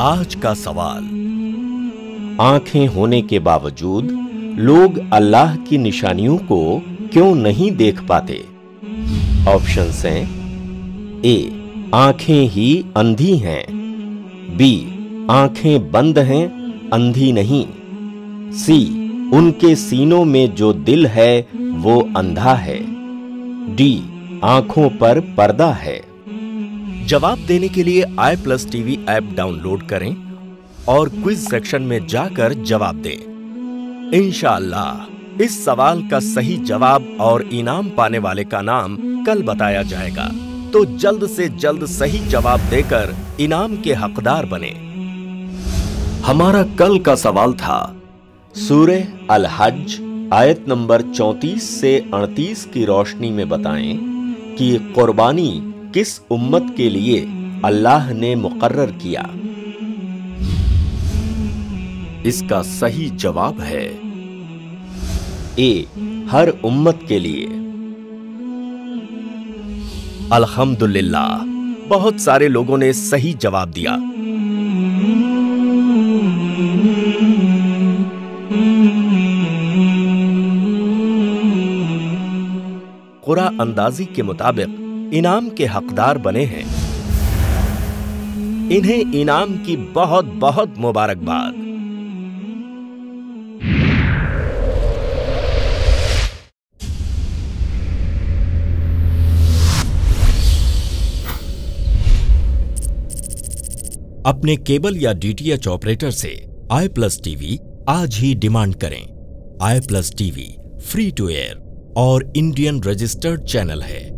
आज का सवाल। आंखें होने के बावजूद लोग अल्लाह की निशानियों को क्यों नहीं देख पाते? ऑप्शंस हैं, ए आंखें ही अंधी हैं, बी आंखें बंद हैं अंधी नहीं, सी उनके सीनों में जो दिल है वो अंधा है, डी आंखों पर पर्दा है। जवाब देने के लिए iPlus TV ऐप डाउनलोड करें और क्विज सेक्शन में जाकर जवाब दें। इंशाअल्लाह इस सवाल का सही जवाब और इनाम पाने वाले का नाम कल बताया जाएगा, तो जल्द से जल्द सही जवाब देकर इनाम के हकदार बने। हमारा कल का सवाल था सूरह अल हज आयत नंबर 34 से 38 की रोशनी में बताएं कि कुर्बानी किस उम्मत के लिए अल्लाह ने मुकर्रर किया। इसका सही जवाब है ए हर उम्मत के लिए। अल्हम्दुलिल्लाह, बहुत सारे लोगों ने सही जवाब दिया। कुरा अंदाजी के मुताबिक इनाम के हकदार बने हैं। इन्हें इनाम की बहुत बहुत मुबारकबाद। अपने केबल या डीटीएच ऑपरेटर से iPlus TV आज ही डिमांड करें। iPlus TV free to air और इंडियन रजिस्टर्ड चैनल है।